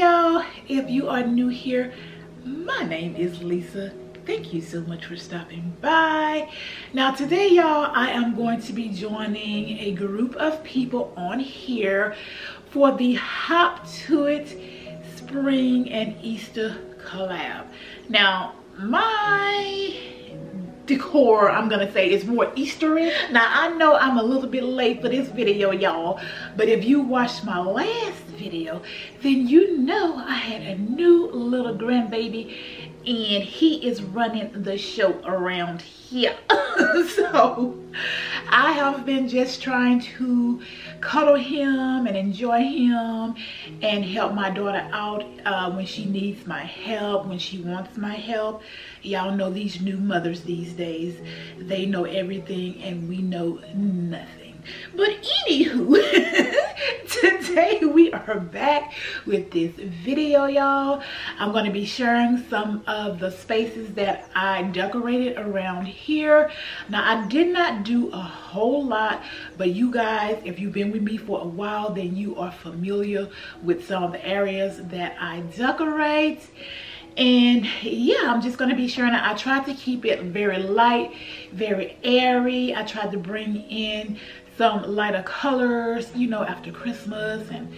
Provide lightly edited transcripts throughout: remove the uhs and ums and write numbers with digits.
y'all, if you are new here, my name is Lisa. Thank you so much for stopping by. Now today, y'all, I am going to be joining a group of people on here for the Hop to It Spring and Easter collab. Now my decor, I'm gonna say, it's more Eastery. Now I know I'm a little bit late for this video, y'all, but if you watched my last video, then you know I had a new little grandbaby and he is running the show around here. So I have been just trying to cuddle him and enjoy him and help my daughter out when she needs my help, when she wants my help. Y'all know these new mothers these days, they know everything and we know nothing. But anywho, today we are back with this video, y'all. I'm going to be sharing some of the spaces that I decorated around here. Now I did not do a whole lot, but you guys, if you've been with me for a while, then you are familiar with some of the areas that I decorate. And yeah, I'm just going to be sharing it. I tried to keep it very light, very airy. I tried to bring in some lighter colors, you know, after Christmas. And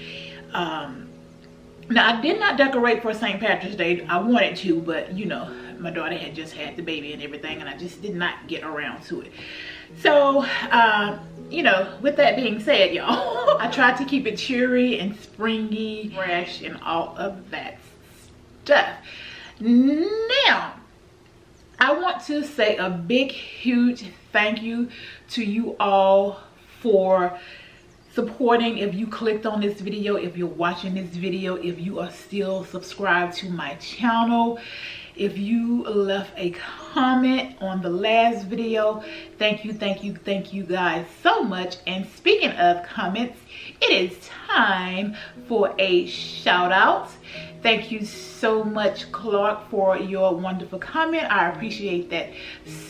now I did not decorate for St. Patrick's Day. I wanted to, but you know, my daughter had just had the baby and everything, and I just did not get around to it. So you know, with that being said, y'all, I tried to keep it cheery and springy, fresh, and all of that stuff. Now I want to say a big, huge thank you to you all for supporting. If you clicked on this video, if you're watching this video, if you are still subscribed to my channel, if you left a comment on the last video, thank you, thank you, thank you guys so much. And speaking of comments, it is time for a shout out. Thank you so much, Clark, for your wonderful comment. I appreciate that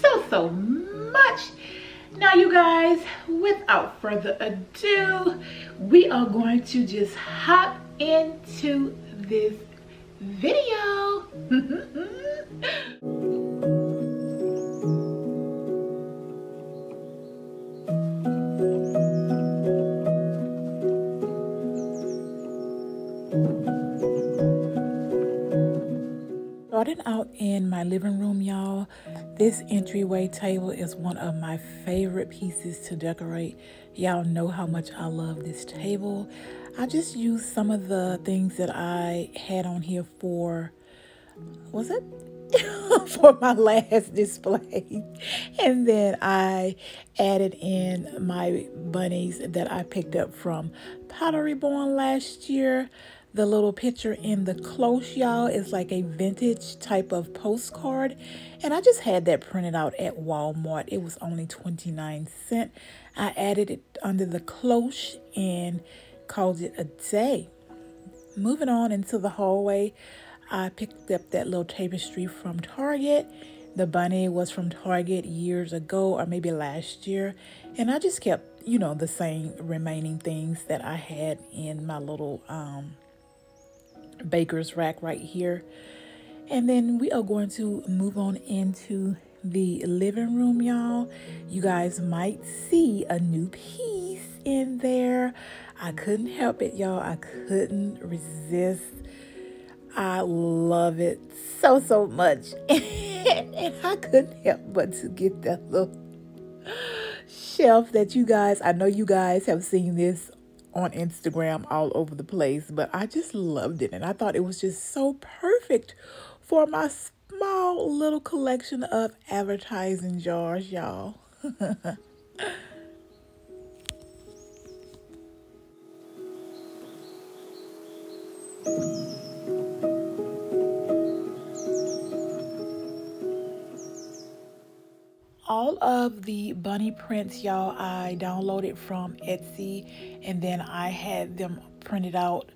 so much. Now you guys, without further ado, we are going to just hop into this video. Starting out in my living room, y'all, this entryway table is one of my favorite pieces to decorate. Y'all know how much I love this table. I just used some of the things that I had on here for, was it? for my last display. And then I added in my bunnies that I picked up from Pottery Barn last year. The little picture in the cloche, y'all, is like a vintage type of postcard. And I just had that printed out at Walmart. It was only 29 cents. I added it under the cloche and called it a day. Moving on into the hallway, I picked up that little tapestry from Target. The bunny was from Target years ago, or maybe last year. And I just kept, you know, the same remaining things that I had in my little baker's rack right here. And then we are going to move on into the living room, y'all. You guys might see a new piece in there. I couldn't help it, y'all. I couldn't resist. I love it so much. And I couldn't help but to get that little shelf that you guys, I know you guys have seen this on Instagram all over the place, but I just loved it. And I thought it was just so perfect for my small little collection of advertising jars, y'all. All of the bunny prints, y'all, I downloaded from Etsy, and then I had them printed out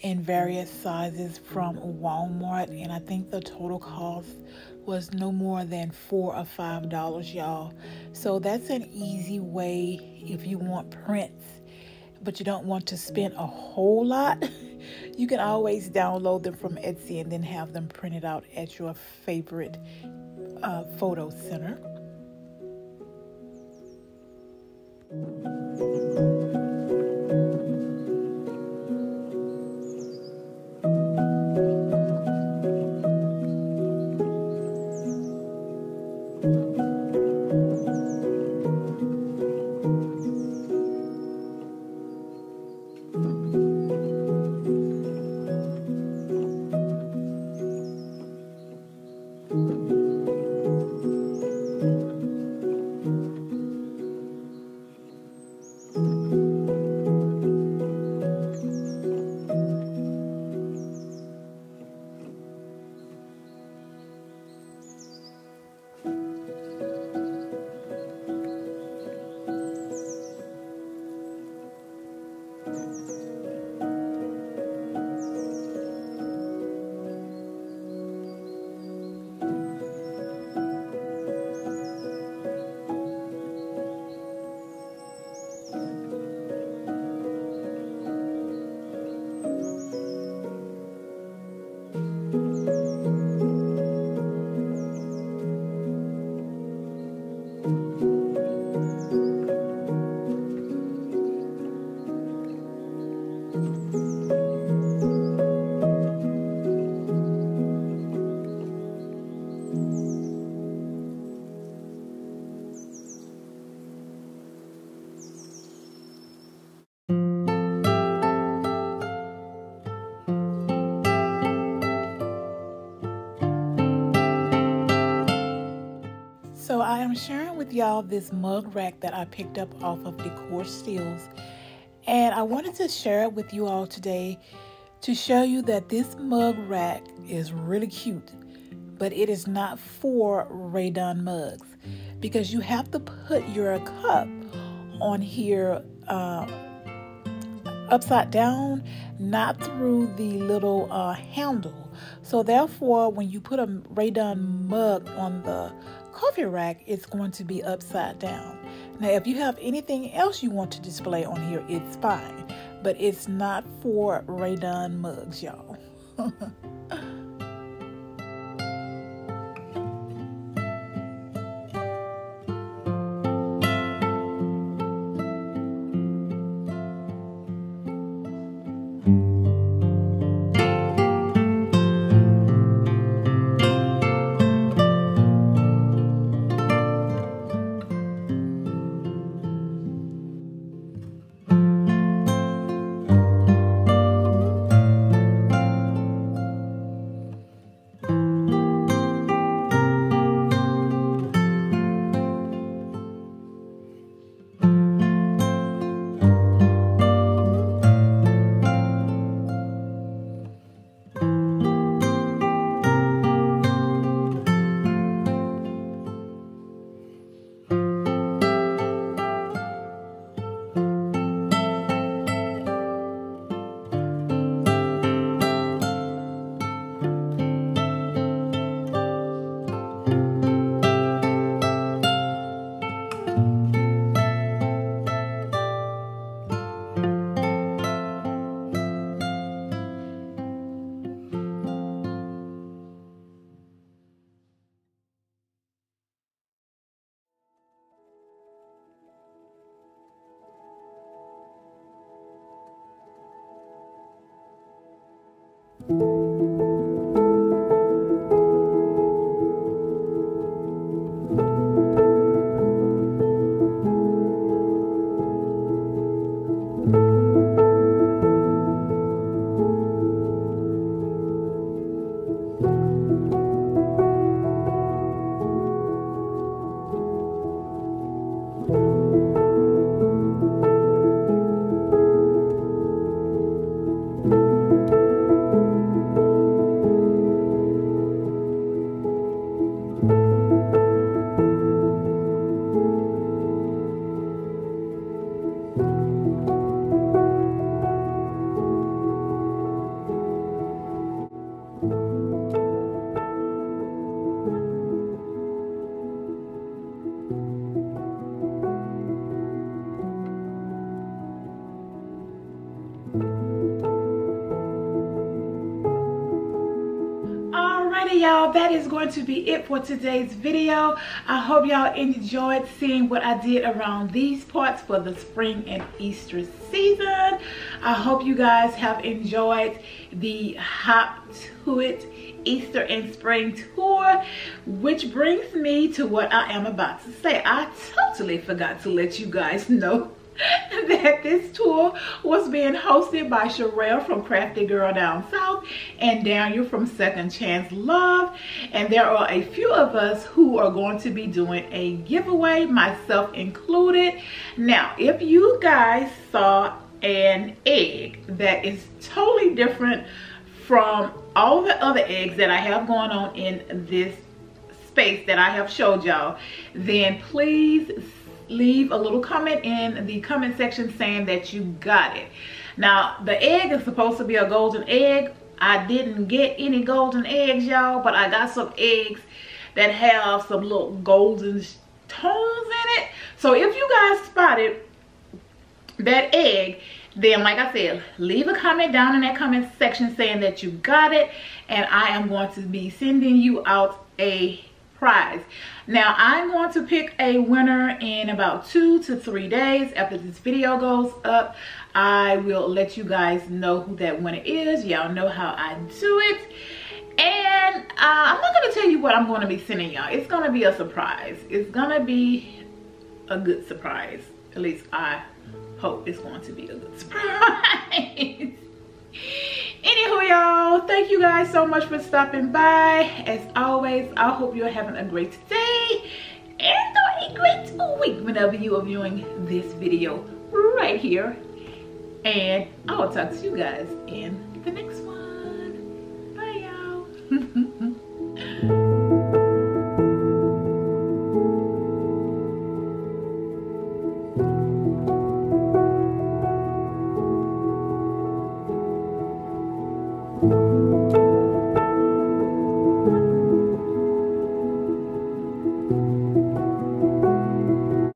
in various sizes from Walmart, and I think the total cost was no more than $4 or $5, y'all. So that's an easy way if you want prints, but you don't want to spend a whole lot. You can always download them from Etsy and then have them printed out at your favorite photo center. So I am sharing with y'all this mug rack that I picked up off of Decor Steals, and I wanted to share it with you all today to show you that this mug rack is really cute, but it is not for Raydon mugs because you have to put your cup on here upside down, not through the little handle. So therefore, when you put a Raydon mug on the coffee rack, it's going to be upside down. Now, if you have anything else you want to display on here, it's fine, but it's not for Raydon mugs, y'all. y'all, that is going to be it for today's video. I hope y'all enjoyed seeing what I did around these parts for the spring and Easter season. I hope you guys have enjoyed the Hop to It Easter and spring tour, which brings me to what I am about to say. I totally forgot to let you guys know that this tour was being hosted by Sherelle from Crafty Girl Down South and Daniel from Second Chance Love, and there are a few of us who are going to be doing a giveaway, myself included. Now, if you guys saw an egg that is totally different from all the other eggs that I have going on in this space that I have showed y'all, then please leave a little comment in the comment section saying that you got it. Now, the egg is supposed to be a golden egg. I didn't get any golden eggs, y'all, but I got some eggs that have some little golden tones in it. So if you guys spotted that egg, then like I said, leave a comment down in that comment section saying that you got it, and I am going to be sending you out a prize. Now, I'm going to pick a winner in about 2 to 3 days after this video goes up. I will let you guys know who that winner is. Y'all know how I do it. And I'm not going to tell you what I'm going to be sending y'all. It's going to be a surprise. It's going to be a good surprise. At least I hope it's going to be a good surprise. Anywho, y'all, thank you guys so much for stopping by. As always, I hope you're having a great day and a great week whenever you are viewing this video right here. And I will talk to you guys in the next one. Bye, y'all.